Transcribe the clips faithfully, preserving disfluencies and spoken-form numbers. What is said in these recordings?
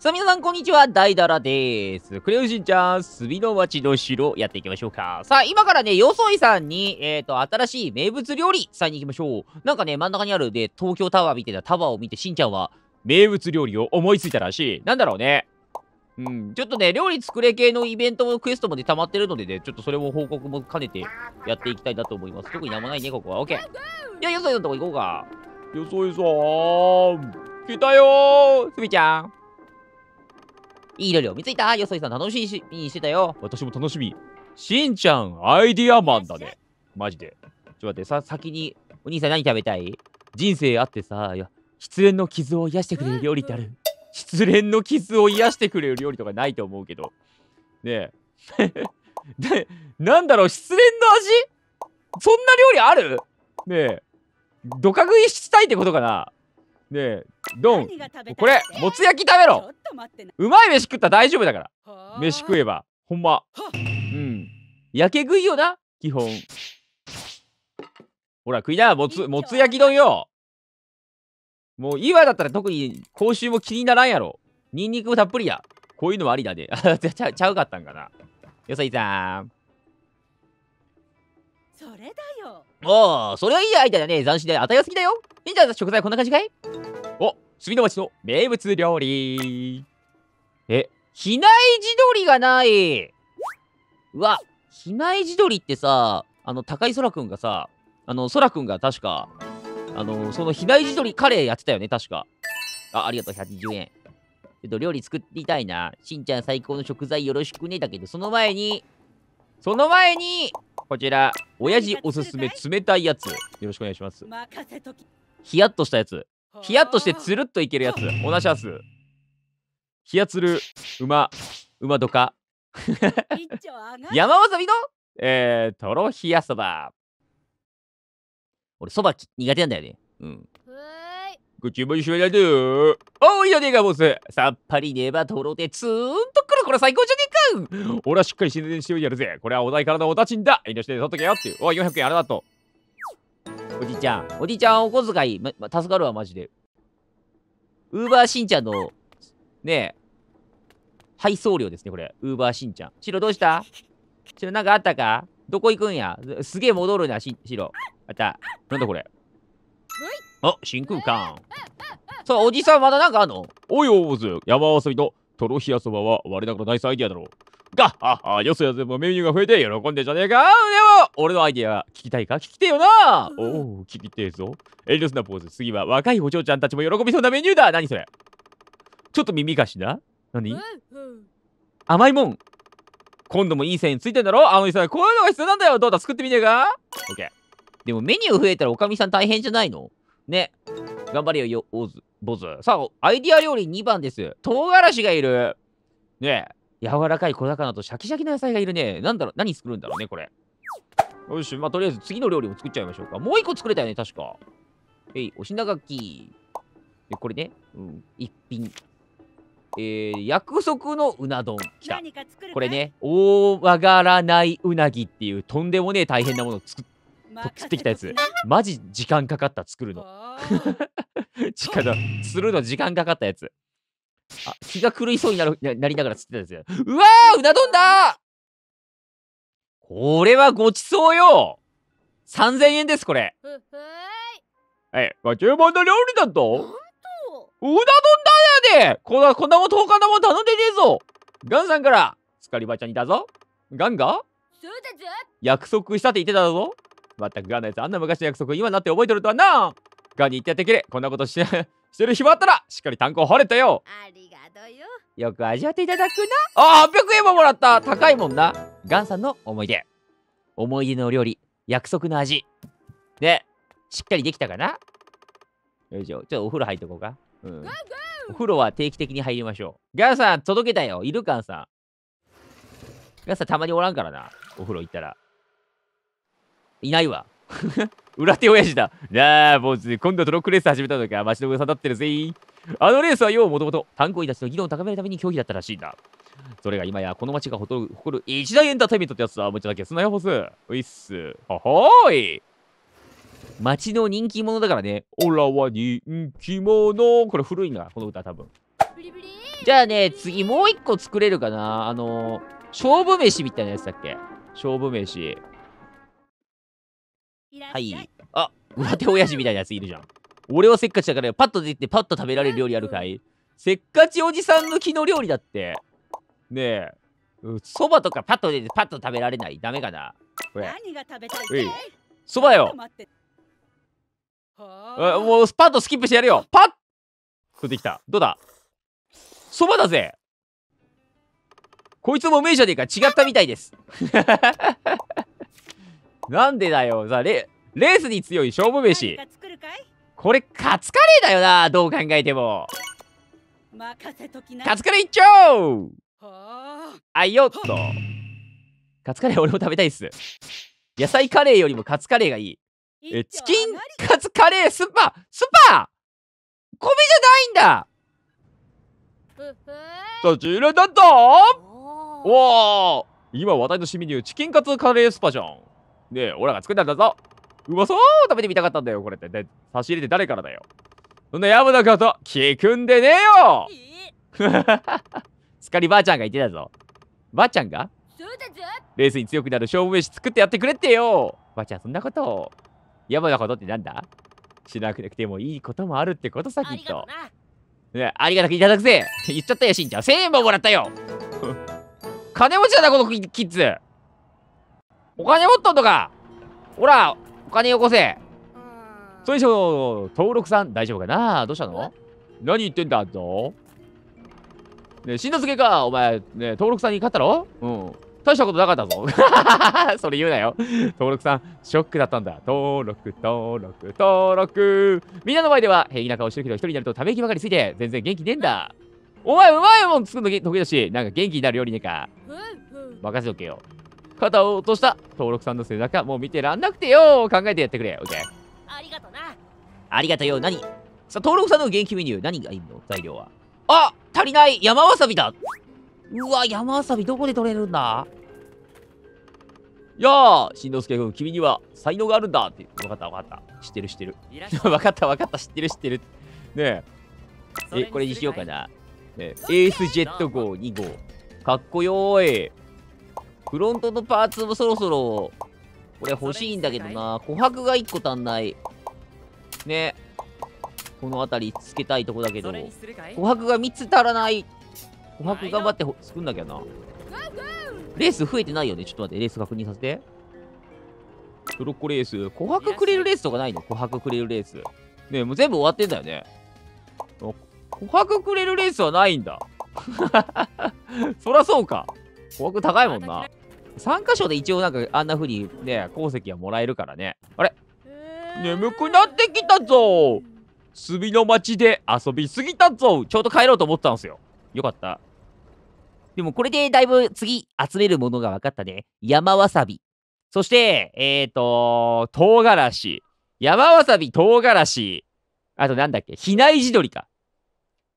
さあ皆さんこんにちは、ダイダラです。クレヨンしんちゃん、墨の町の城やっていきましょうか。さあ今からね、よそいさんに、えっと、新しい名物料理さんに行きましょう。なんかね、真ん中にあるで、東京タワーみたいなタワーを見て、しんちゃんは名物料理を思いついたらしい。なんだろうね。うん、ちょっとね、料理作れ系のイベントもクエストもね、溜まってるのでね、ちょっとそれも報告も兼ねてやっていきたいなと思います。特になんもないね、ここは。オッケー。じゃあよそいのとこ行こうか。よそいさん、来たよー、すみちゃん。いい料理を見ついた。よそいさん楽しみにしてたよ。私も楽しみ。しんちゃん、アイディアマンだね。マジで。ちょっと待って、さ、先に、お兄さん何食べたい？人生あってさ、いや、失恋の傷を癒してくれる料理ってある？失恋の傷を癒してくれる料理とかないと思うけど。ねえ。で、なんだろう、失恋の味？そんな料理ある？ねえ。どか食いしたいってことかな？ねえ、ドン。これ、もつ焼き食べろ。うまい飯食ったら大丈夫だから。飯食えば。ほんま。うん。やけ食いよな、基本。ほら、食いな、もつ、もつ焼き丼よ。もう、今だったら特に口臭も気にならんやろ。ニンニクもたっぷりや。こういうのもありだね。ちゃ、ちゃうかったんかな。よそいさん。それだよ。おお、それはいいアイデアだね。斬新で、あたりが好きだよ。しんちゃんの食材こんな感じかい？お、墨の町の名物料理。え、比内地鶏がない。うわ、比内地鶏ってさ、あの、高井空くんがさ、あの、空くんが確か、あの、その比内地鶏カレーやってたよね、確か。あ、ありがとう、ひゃくにじゅうえん。えっと、料理作りたいな。しんちゃん最高の食材よろしくね。だけど、その前に、その前に、こちら、親父おすすめ冷たいやつ。よろしくお願いします。ヒヤッとしたやつ。ヒヤッとしてつるっといけるやつ。おなしゃす。ヒヤつる、うま、うまどか。山わさびの、えー、とろひやそば。俺、そば苦手なんだよね。うん。ご注文しないでよ。おいじゃねえか、ボス。さっぱりねばとろでツーンとくる。これ最高じゃねえか。俺はしっかり沈殿しておいてやるぜ。これはお題からのお立ちんだ。遠慮して取っとけよっていう。おい、よんひゃくえんあれだと。おじいちゃん、おじいちゃんお小遣い、ま、ま、助かるわ、マジで。ウーバーしんちゃんの、ねえ、配送料ですね、これ。ウーバーしんちゃん。シロ、どうした？シロ、なんかあったか？どこ行くんや？すげえ戻るな、シロ。あった。なんだこれ。あ、真空管。さあ、おじさんまだなんかあんの？おいおーず、山わさびととろひやそばは我ながらナイスアイディアだろう。が、ああ、よそやぜもメニューが増えて喜んでんじゃねえか。でも、俺のアイディア聞きたいか？聞きてえよな。おお、聞きてえぞ。遠慮すなポーズ。次は若いお嬢ちゃんたちも喜びそうなメニューだ。何それ？ちょっと耳貸しな。何？甘いもん。今度もいい線ついてんだろ。あの人はこういうのが必要なんだよ。どうだ、作ってみねえか？オッケー。でもメニュー増えたらおかみさん大変じゃないの？ね、頑張れよ、よ、オズ、ボズ。さあ、アイディア料理にばんです。唐辛子がいる。ねえ、柔らかい小魚とシャキシャキの野菜がいるね。なんだろう、何作るんだろうね、これ。よし、まあ、とりあえず次の料理も作っちゃいましょうか。もういっこ作れたよね、確か。えい、お品書き。で、これね、うん、一品。えー、約束のうな丼。きた。これね、大曲がらないうなぎっていう、とんでもねえ大変なものを作って。作ってきたやつマジ時間かかった、作るの力だするの時間かかったやつ、あ、気が狂いそうになるなりながら作ってたやつ。うわー、うな丼だ。これはごちそうよ。さんぜんえんです、これ。え、ご注文の料理だとうな丼だよね。こんな、こんなもん、他のもん頼んでねえぞ。ガンさんからスカリバちゃんにだぞ。ガンが約束したって言ってたぞ。まったくガンのやつ、あんな昔の約束今になって覚えてるとはな。ガンに言ってやってくれ。こんなことしてしてる暇あったらしっかり炭鉱掘れたよ。ありがとうよ。よく味わっていただくな。ああ、はっぴゃくえんももらった。高いもんな。ガンさんの思い出、思い出の料理、約束の味でしっかりできたかな。よいしょ。ちょっとお風呂入っとこうか、うん、お風呂は定期的に入りましょう。ガンさん届けたよ。いるガンさん。ガンさんたまにおらんからな。お風呂行ったらいないわ。裏手親父だ。なあ、もう今度トロックレース始めたのか。街の噂だってるぜ。あのレースはよう、もともと炭鉱医たちの技能を高めるために競技だったらしいんだ。それが今やこの街が誇る誇る一大エンターテインメントってやつだ。もちろんだけど、砂よほす。ういっす。ははーい。街の人気者だからね。オラは人気者。これ古いな、この歌多分。ブリブリ。じゃあね、次もう一個作れるかな。あのー、勝負飯みたいなやつだっけ。勝負飯。はい。あ、裏手親父みたいなやついるじゃん。俺はせっかちだからパッと出てパッと食べられる料理あるかい。せっかちおじさん向きの料理だって。ねえ。そばとかパッと出てパッと食べられない。ダメかな。これ。何が食べたい？そばよ。あ、もうパッとスキップしてやるよ。パッ食ってきた。どうだ？そばだぜ。こいつも名じゃねえか。違ったみたいです。なんでだよ。さあ、レ、レースに強い勝負飯。これカツカレーだよな。どう考えても。カツカレーいっちゃおう。あいよっと。カツカレー俺も食べたいっす。野菜カレーよりもカツカレーがいい。え、チキンカツカレースーパースーパー米じゃないんだ。そちらだとおお、今話題のシミニューチキンカツカレースパじゃん。ねえ、俺らが作ったんだぞ。うまそう食べてみたかったんだよ、これって。で、差し入れて誰からだよ。そんなやぶなこと聞くんでねえよ。すっかりばあちゃんが言ってたぞ。ばあちゃんがレースに強くなる勝負飯作ってやってくれってよ。ばあちゃん、そんなことを。やぶなことってなんだ。しなくてもいいこともあるってことさ、きっと。ありがたくいただくぜ。言っちゃったよ、しんちゃん。せんえんももらったよ。金持ちだな、このキッズ。お金持っとんのか。ほら、お金よこせ。それ以上、登録さん、大丈夫かな。どうしたの。何言ってんだぞ。ねえ、しんのすけか。お前、ねえ、登録さんに勝ったろ。うん。大したことなかったぞ。それ言うなよ。登録さん、ショックだったんだ。登録、登録、登録。みんなの前では、平気な顔してるけど、一人になるとため息ばかりついて、全然元気ねえんだ。お前、うまいもん作るの得意だし、なんか元気になるよりねえか。任せとけよ。肩を落とした、登録さんの背中、もう見てらんなくてよ。考えてやってくれ。オッケー。ありがとな。ありがとよ。何さあ、登録さんの元気メニュー、何がいいの材料は。あ、足りない山わさびだ。うわ、山わさびどこで取れるんだ。やあ、しんのすけ君、君には才能があるんだって。分かった、分かった。知ってる、知ってる。分かった、分かった、知ってる、知ってる。ねえ。え、これにしようかな。ねえ、エースジェット号に号。かっこよーい。フロントのパーツもそろそろ、これ欲しいんだけどな。琥珀がいっこ足んない。ねこの辺りつけたいとこだけど、琥珀がみっつ足らない。琥珀頑張って作んなきゃな。レース増えてないよね。ちょっと待って、レース確認させて。トロッコレース。琥珀くれるレースとかないの。琥珀くれるレース。ねえ、もう全部終わってんだよね。琥珀くれるレースはないんだ。そらそうか。琥珀高いもんな。さんかしょで一応なんかあんな風にね、鉱石はもらえるからね。あれ眠くなってきたぞ。炭の町で遊びすぎたぞ。ちょうど帰ろうと思ったんですよ。よかった。でもこれでだいぶ次集めるものが分かったね。山わさび。そして、えっと、唐辛子。山わさび、唐辛子。あとなんだっけ、比内地鶏か。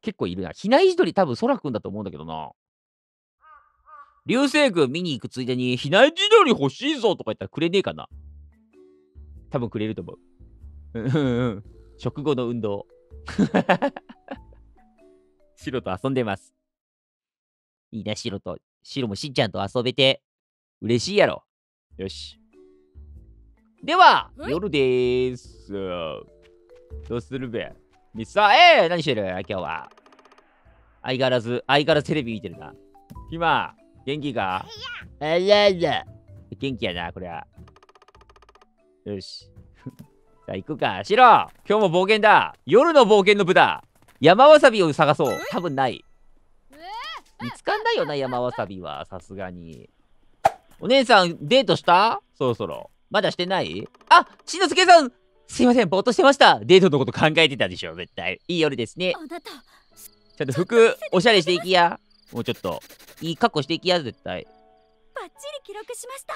結構いるな。比内地鶏多分空くんだと思うんだけどな。流星群見に行くついでに、比内地鶏欲しいぞとか言ったらくれねえかな。多分くれると思う。うんうん。食後の運動。白と遊んでます。いいな、白と。白もしんちゃんと遊べて、嬉しいやろ。よし。では、夜でーす。どうするべ？ミスター、えー、何してる？今日は。相変わらず、相変わらずテレビ見てるな。今、元気か？あらら。元気やな、こりゃ。よし。じゃあ、行くか。白！今日も冒険だ。夜の冒険の部だ。山わさびを探そう。多分ない。見つかんないよな、山わさびは。さすがに。お姉さん、デートした？そろそろ。まだしてない？あ、しんのすけさん！すいません、ぼーっとしてました。デートのこと考えてたでしょ、絶対。いい夜ですね。ちょっと服、おしゃれしていきや。もうちょっと、いい格好していきや、絶対。バッチリ記録しました。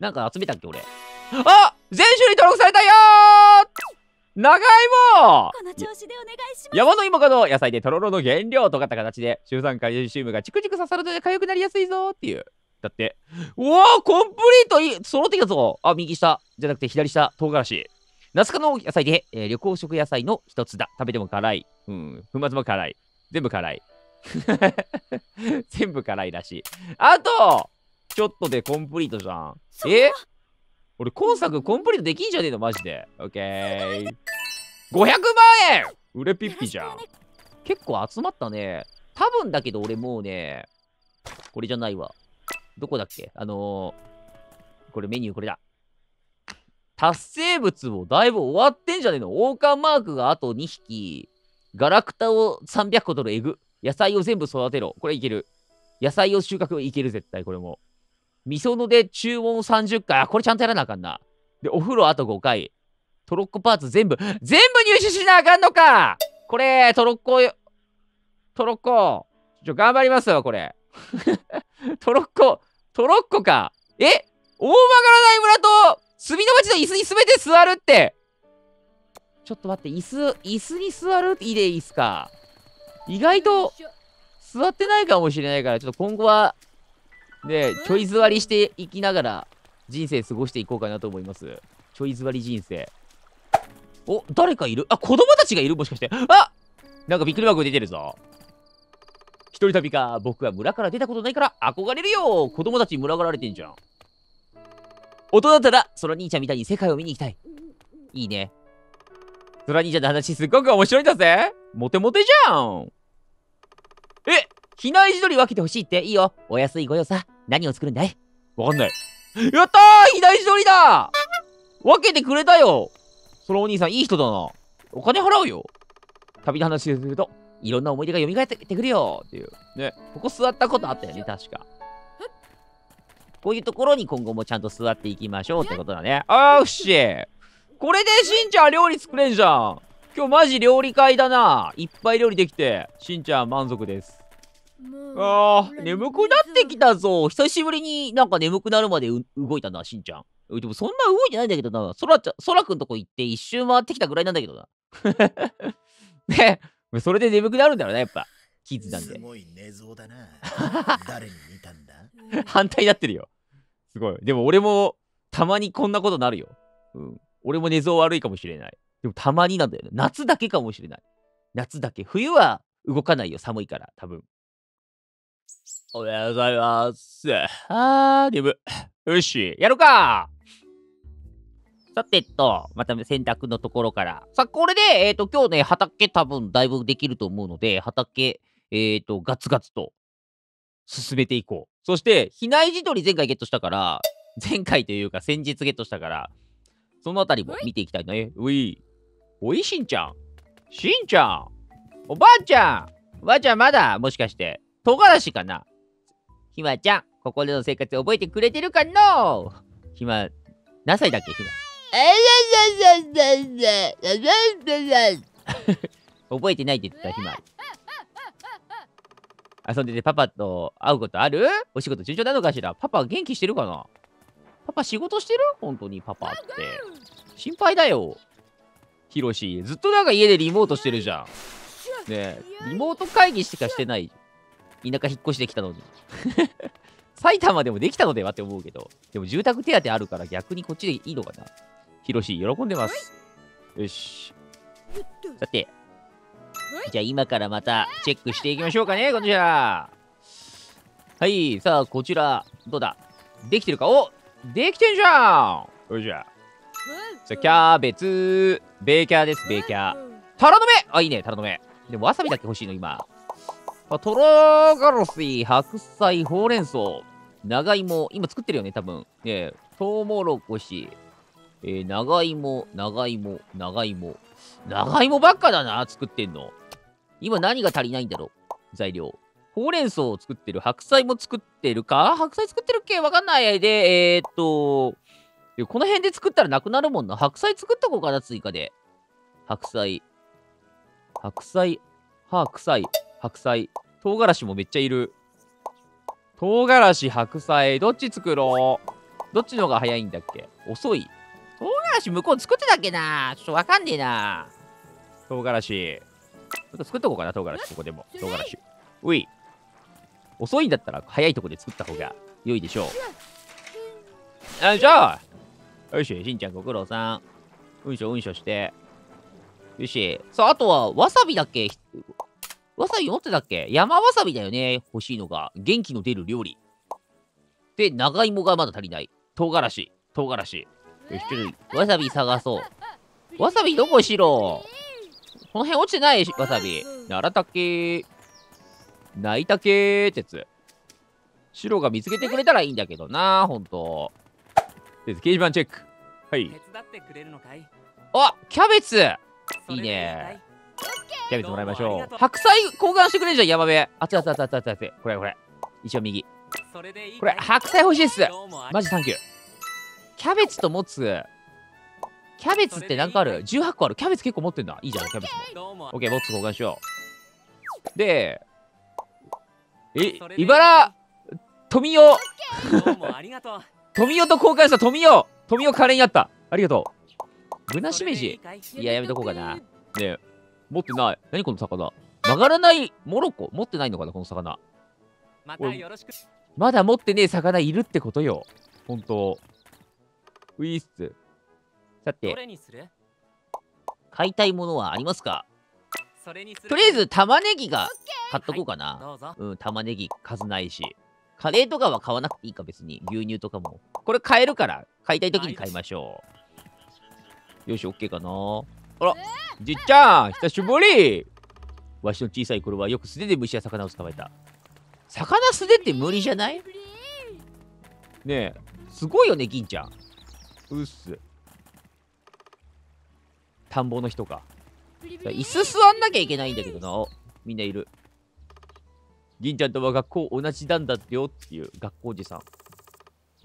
なんか集めたっけ、俺。あ！全種類登録されたよー！長芋！この調子でお願いします。山の芋科の野菜でとろろの原料とかった形で、シュウ酸カルシウムがチクチク刺さるので痒くなりやすいぞーっていう。だって。うわー、コンプリートいい揃ってきたぞ。あ、右下。じゃなくて左下、唐辛子。ナス科の野菜で、えー、緑黄色野菜の一つだ。食べても辛い。うん。粉末も辛い。全部辛い。全部辛いらしい。あとちょっとでコンプリートじゃん。え、俺今作コンプリートできんじゃねえのマジで。オッケー、ごひゃくまんえん売れピッピじゃん。結構集まったね。多分だけど俺もうね、これじゃないわ。どこだっけ、あのー、これメニューこれだ。達成物もだいぶ終わってんじゃねえの。王冠マークがあとにひき。ガラクタをさんびゃっこ取るエグ。野菜を全部育てろ。これいける。野菜を収穫いける絶対これも。みそので注文さんじゅっかい。あ、これちゃんとやらなあかんな。で、お風呂あとごかい。トロッコパーツ全部、全部入手しなあかんのかこれ、トロッコよ。トロッコ。ちょ、頑張りますわ、これ。トロッコ、トロッコか。え、大曲がらない村と、隅の町の椅子にすべて座るって。ちょっと待って、椅子、椅子に座るっていいでいいっすか。意外と、座ってないかもしれないから、ちょっと今後は、ね、ちょい座りしていきながら、人生過ごしていこうかなと思います。ちょい座り人生。お、誰かいる？あ、子供たちがいる？もしかして。あ！なんかびっくり箱出てるぞ。一人旅か。僕は村から出たことないから憧れるよ。子供たちに群がられてんじゃん。大人だったら、そら兄ちゃんみたいに世界を見に行きたい。いいね。そら兄ちゃんの話すっごく面白いんだぜ。モテモテじゃん。え、機内地鶏分けてほしいっていいよ。お安いご用さ。何を作るんだい？わかんない。やったー！機内地鶏だ！分けてくれたよ。そのお兄さんいい人だな。お金払うよ。旅の話をするといろんな思い出が蘇ってくるよっていうね。ここ座ったことあったよね確か。こういうところに今後もちゃんと座っていきましょうってことだね。あーし、これでしんちゃん料理作れんじゃん。今日マジ料理会だな。いっぱい料理できてしんちゃん満足です。あー、眠くなってきたぞ。久しぶりになんか眠くなるまで動いたなしんちゃん。でもそんな動いてないんだけどな。そらちゃん、そらくんとこ行って一周回ってきたぐらいなんだけどな。ね、それで眠くなるんだろうね、やっぱ。キッズなんで。すごい寝相だな。誰に似たんだ？反対になってるよ。すごい。でも俺もたまにこんなことなるよ。うん。俺も寝相悪いかもしれない。でもたまになんだよね。夏だけかもしれない。夏だけ。冬は動かないよ。寒いから、多分。おはようございます。あー、眠。よし、やるか。さてと、また洗濯のところから。さあ、これで、えっと、今日ね、畑多分だいぶできると思うので、畑、えっと、ガツガツと進めていこう。そして、比内地鶏前回ゲットしたから、前回というか先日ゲットしたから、そのあたりも見ていきたいね。うい。おい、しんちゃん。しんちゃん。おばあちゃん。おばあちゃんまだ、もしかして、唐辛子かな。ひまちゃん、ここでの生活覚えてくれてるかの？ひま、何歳だっけひま。覚えてないって言ってたひま。遊んでてパパと会うことある？お仕事順調なのかしら？パパ元気してるかな？パパ仕事してる？本当にパパって心配だよ。ひろしずっとなんか家でリモートしてるじゃん。ねえ、リモート会議しかしてない。田舎引っ越しできたのに。埼玉でもできたのではって思うけど、でも住宅手当あるから逆にこっちでいいのかな。ひろし喜んでます。よし、さてじゃあ今からまたチェックしていきましょうかね。こちら、はい、さあこちらどうだ、できてるか。お、できてんじゃん。よいしょ。さあキャベツベーキャーです。ベーキャータラの芽、あ、いいねタラの芽。でもわさびだけ欲しいの今。トロガロスイ、白菜、ほうれん草、長芋、今作ってるよね、多分。えー、トウモロコシ、えー、長芋、長芋、長芋。長芋ばっかだな、作ってんの。今何が足りないんだろう、材料。ほうれん草を作ってる、白菜も作ってるか？白菜作ってるっけ？わかんない。で、えー、っと、この辺で作ったらなくなるもんな。白菜作っとこうかな、追加で。白菜。白菜、白菜。白菜。唐辛子もめっちゃいる。唐辛子、白菜。どっち作ろう？どっちの方が早いんだっけ？遅い。唐辛子向こう作ってたっけな？ちょっとわかんねえな。唐辛子。ちょっと作っとこうかな、唐辛子。ここでも。唐辛子。うい。遅いんだったら早いとこで作った方が良いでしょう。よいしょ。よいしょ。しんちゃんご苦労さん。うんしょうんしょして。よし。さあ、あとはわさびだっけ？わさび持ってたっけ？山わさびだよね。欲しいのが。元気の出る料理。で、長芋がまだ足りない。唐辛子、唐辛子。よし、ちょっとわさび探そう。わさびどこしろ？この辺落ちてないわさび。ならたけ、ないたけってやつ。シロが見つけてくれたらいいんだけどな、ほんと。で、掲示板チェック。はい。あ、キャベツいいね。キャベツもらいましょう。白菜交換してくれるじゃん、ヤマベ。あっちあっちあっちあっちあっち。これこれ。一応右。これ、白菜欲しいっす。マジサンキュー。キャベツと持つ。キャベツって何かある ?じゅうはち 個ある。キャベツ結構持ってんだ。いいじゃん、キャベツも。オッケー、ボッツ交換しよう。で、え、茨、富代。富代と交換した富代。富代カレーになった。ありがとう。ぶなしめじ。いや、やめとこうかな。ねえ、持ってない。何この魚。曲がらないモロコ。持ってないのかな、この魚。まだ持ってねえ魚いるってことよ。ほんと。ウィース。だって買いたいものはありますか？とりあえず玉ねぎが買っとこうかな。はい、うん、玉ねぎ数ないし。カレーとかは買わなくていいか、別に。牛乳とかも。これ買えるから、買いたいときに買いましょう。よし、OK かな。あら、じっちゃん、久しぶり。わしの小さい頃はよく素手で虫や魚を捕まえた。魚素手って無理じゃない？ねえ、すごいよね、銀ちゃん。うっす。田んぼの人か。椅子座んなきゃいけないんだけどな。みんないる。銀ちゃんとは学校同じなんだってよっていう学校おじさん。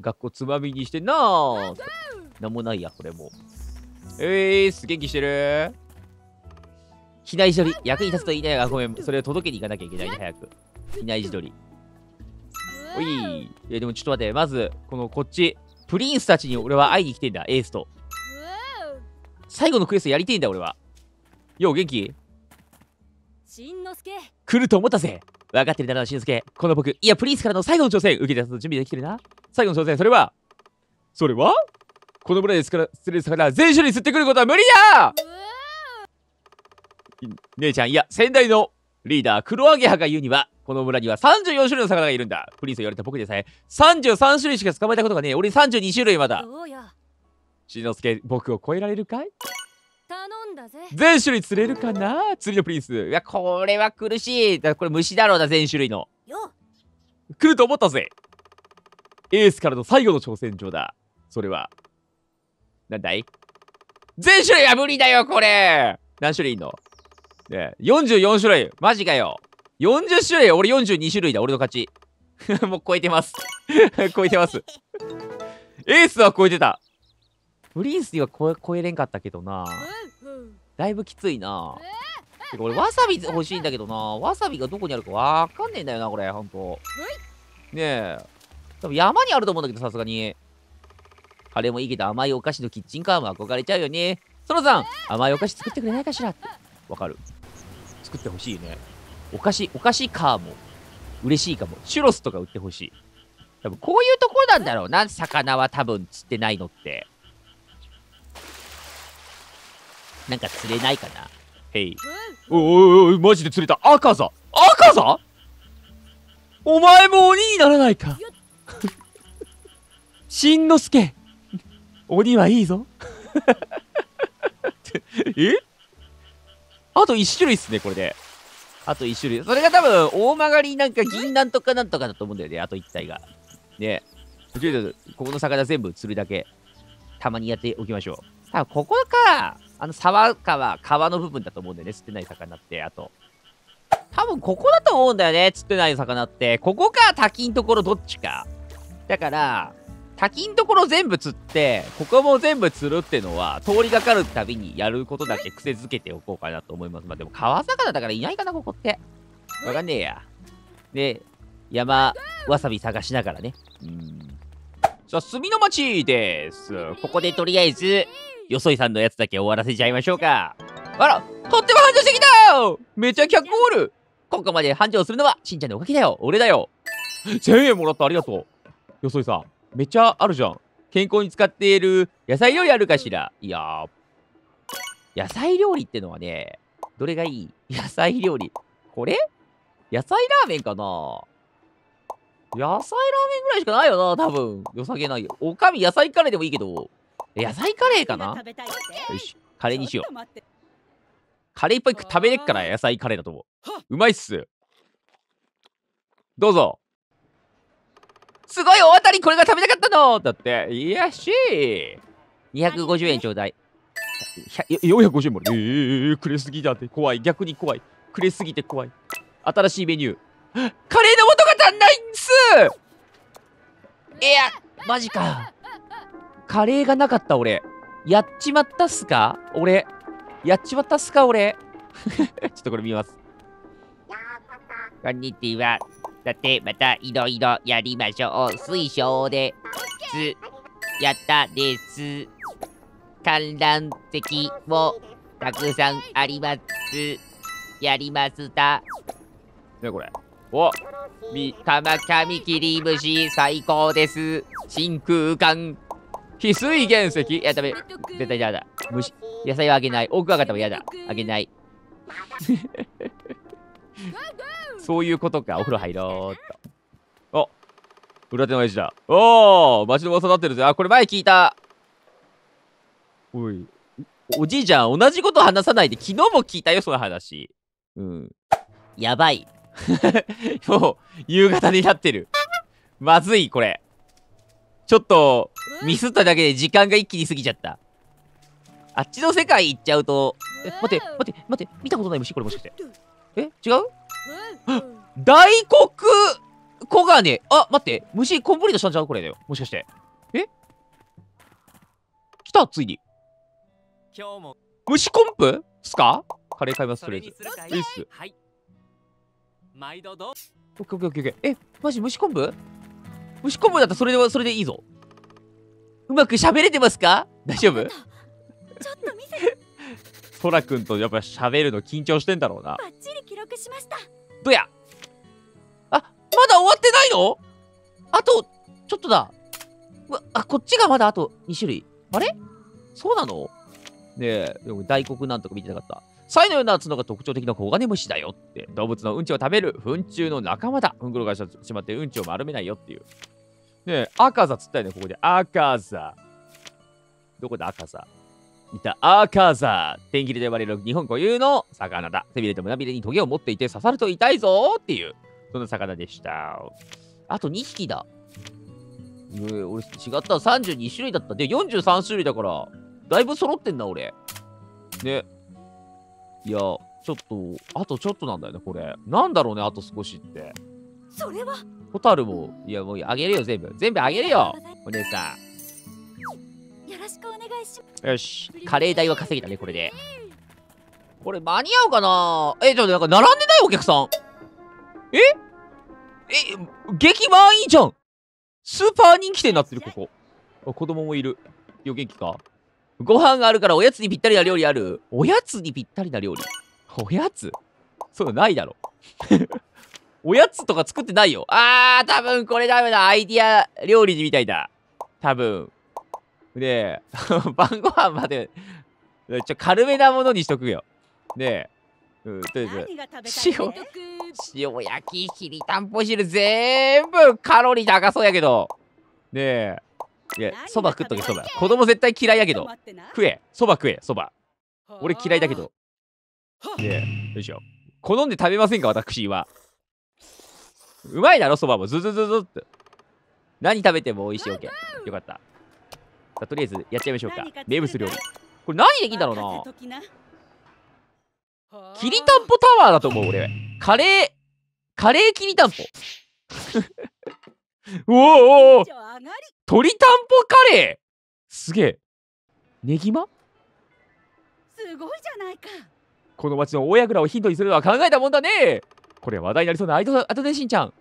学校つまみにしてなー。なんもないや、これも。えーす、元気してる？比内地鶏、役に立つといいね。あ、ごめん。それを届けに行かなきゃいけないね、早く。比内地鶏。おい。え、でもちょっと待って。まず、このこっち。プリンスたちに俺は会いに来てんだ、エースと。最後のクエストやりてえんだ俺は。よう元気？しんのすけ来ると思ったぜ。分かってるだろうしんのすけ。この僕、いやプリンスからの最後の挑戦受け出す準備できてるな。最後の挑戦それはそれはこの村ですから失礼ですから全種類釣ってくることは無理だ。姉ちゃんいや先代のリーダー黒アゲハが言うにはこの村にはさんじゅうよん種類の魚がいるんだ。プリンスを言われた僕でさえさんじゅうさん種類しか捕まえたことがねえ。俺さんじゅうに種類まだ。しんのすけ、僕を超えられるかい？頼んだぜ。全種類釣れるかな？釣りのプリンス。いや、これは苦しい。だこれ虫だろうな、全種類の。よっ。来ると思ったぜ。エースからの最後の挑戦状だ。それは。なんだい？全種類は無理だよ、これ。何種類いんの？ねえ、よんじゅうよん種類。マジかよ。よんじゅう種類。俺よんじゅうに種類だ。俺の勝ち。もう超えてます。超えてます。エースは超えてた。プリンスには超えれんかったけどな。だいぶきついな。てか俺、わさび欲しいんだけどな。わさびがどこにあるかわかんねえんだよな、これ、ほんと。ねえ。多分山にあると思うんだけど、さすがに。カレーもいいけど、甘いお菓子のキッチンカーも憧れちゃうよね。そのさん、甘いお菓子作ってくれないかしらって。わかる。作ってほしいね。お菓子、お菓子カーも嬉しいかも。チュロスとか売ってほしい。多分こういうとこなんだろうな。魚は多分釣ってないのって。なんか釣れないかな。へい。おいおいおい、マジで釣れた。赤座赤座お前も鬼にならないか。しんのすけ。鬼はいいぞ。えあといち種類っすね、これで。あといち種類。それが多分、大曲がりなんか銀なんとかなんとかだと思うんだよね、あといち体が。ねえ。ここの魚全部釣るだけ。たまにやっておきましょう。多分ここか。あの沢川、川の部分だと思うんだよね、釣ってない魚って、あと。多分ここだと思うんだよね、釣ってない魚って。ここか、滝んところどっちか。だから、滝んところ全部釣って、ここも全部釣るってのは、通りがかるたびにやることだけ癖づけておこうかなと思います。まあでも川魚だからいないかな、ここって。わかんねえや。で、山、わさび探しながらね。うん。さあ、墨の町です。ここでとりあえず、よそいさんのやつだけ終わらせちゃいましょうか。あら、とっても繁盛してきたよ。めちゃ客おる。今回まで繁盛するのはしんちゃんのおかげだよ。俺だよ。せんえんもらったありがとう。よそいさん、めっちゃあるじゃん。健康に使っている野菜料理あるかしら。いやー、野菜料理ってのはね、どれがいい？野菜料理。これ野菜ラーメンかな。野菜ラーメンぐらいしかないよな、多分。良さげない。おかみ野菜カレーでもいいけど、野菜カレーかな。よし、カレーにしよう。カレーいっぱい食べれっから、野菜カレーだと思う。うまいっす。どうぞ。すごい大当たり、これが食べたかったのだって。いやしー。にひゃくごじゅうえんちょうだい。よんひゃくごじゅうえんもある。ええー、くれすぎだって。怖い。逆に怖い。くれすぎて怖い。新しいメニュー。カレーの素が足んないんす。いや、マジか。カレーがなかった俺。やっちまったっすか俺。やっちまったっすか俺。ちょっとこれ見ます。こんにちは。だってまたいろいろやりましょう。水晶でつやったです。観覧席もたくさんあります。やりました。ねこれ。お、みカマカミキリムシ最高です。真空管。翡翠原石。いや、ダメ。絶対やだ。虫。野菜はあげない。多くあがったもやだ。あげない。そういうことか。お風呂入ろうっと。お、裏手の親父だ。おー、町の噂立ってるぜ。あ、これ前聞いた。おい、おじいちゃん、同じこと話さないで、昨日も聞いたよ、その話。うん。やばい。もう、夕方になってる。まずい、これ。ちょっと、ミスっただけで時間が一気に過ぎちゃった。あっちの世界行っちゃうと、え、待って、待って、待って、見たことない虫これもしかして。え、違う？大黒黄金。あ、待って、虫コンプリートしたんちゃうこれだよ。もしかして。え？来た、ついに。今日も虫コンプっすか？カレー買います、とりあえず。いいっす。はい。毎度どう？オッケーオッケーオッケー。え、マジ虫コンプ？虫コンプだったらそれで、それでいいぞ。うまく喋れてますか？大丈夫？ちょっと見せて。ソラ君とやっぱ喋るの緊張してんだろうな。バッチリ記録しました。どや。あ、まだ終わってないの？あとちょっとだ。うわ、あ、こっちがまだあとにしゅるい。あれ？そうなの？ねえ、でも大黒なんとか見てなかった。サイのような角が特徴的な黄金虫だよって。動物のうんちを食べる糞虫の仲間だ。うんころがしまってうんちを丸めないよっていう。ねえ、赤座釣ったよね、ここで。赤座。どこだ赤座。いたアーカーザー。天切れで呼ばれる日本固有の魚だ。背びれと胸びれにトゲを持っていて刺さると痛いぞーっていう、その魚でした。あとにひきだ。えー、俺違った。さんじゅうにしゅるいだった。で、よんじゅうさんしゅるいだから、だいぶ揃ってんな、俺。ね。いや、ちょっと、あとちょっとなんだよね、これ。なんだろうね、あと少しって。それはホタルも、いや、もうあげるよ、全部。全部あげるよ、お姉さん。よろしくお願いします。よし、カレー代は稼げたね、これで。これ間に合うかな？え、ちょっとなんか並んでないお客さん。え？え、激満員じゃん。スーパー人気店になってる、ここ。あ、子供もいる。よ、元気か？ご飯があるからおやつにぴったりな料理ある。おやつにぴったりな料理。おやつ？そうだ、ないだろ。おやつとか作ってないよ。あー、多分これダメだ。アイディア料理みたいだ。多分。で、晩ご飯まで、ちょ、軽めなものにしとくよ。で、うん、とりあえず、塩、塩焼き、きりたんぽ汁、ぜーんぶカロリー高そうやけど。で、いや、そば食っとけ、そば。子供絶対嫌いやけど。食え、そば食え、そば。俺嫌いだけど。で、よいしょ。好んで食べませんか、私は。うまいだろ、そばも。ずずずずって。何食べても美味しいわけ。よかった。とりあえずやっちゃいましょうか。名物料理。これ何できんだろうな。きりたんぽタワーだと思う俺。カレー、カレーきりたんぽ。おお、鳥たんぽカレー。すげえ。ねぎま。すごいじゃないか。この町の大櫓をヒントにするのは考えたもんだね。これ話題になりそうなアイドアドでしんちゃん。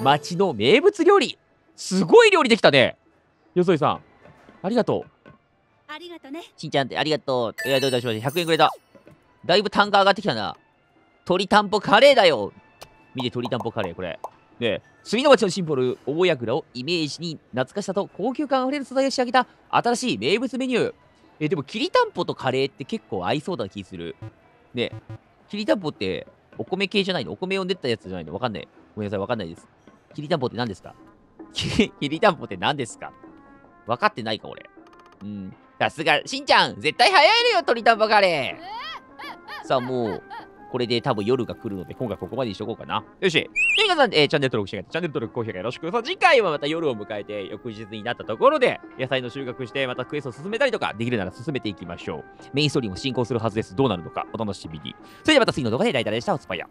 町の名物料理。すごい料理できたね。よそいさん、ありがとう。ありがとね。しんちゃんってありがとう。いや、どういたしまして、ひゃくえんくれた。だいぶ単価上がってきたな。鳥たんぽカレーだよ。見て、鳥たんぽカレー、これ。で、住の町のシンボル、大櫓をイメージに懐かしさと高級感あふれる素材を仕上げた新しい名物メニュー。え、でも、きりたんぽとカレーって結構合いそうな気する。ね、きりたんぽって、お米系じゃないの？お米を練ったやつじゃないの？わかんない。ごめんなさい、わかんないです。きりたんぽって何ですか？きりたんぽって何ですか？わかってないか、俺。うん。さすが、しんちゃん絶対流行るよ、鳥たんぽカレー。さあ、もう、これで多分夜が来るので、今回ここまでにしとこうかな。よし。で、皆さん、えー、チャンネル登録してください。チャンネル登録、高評価よろしく。さあ、次回はまた夜を迎えて、翌日になったところで、野菜の収穫して、またクエストを進めたりとか、できるなら進めていきましょう。メインストーリーも進行するはずです。どうなるのか、お楽しみに。それではまた次の動画で、ライダーでした。おつぱいや。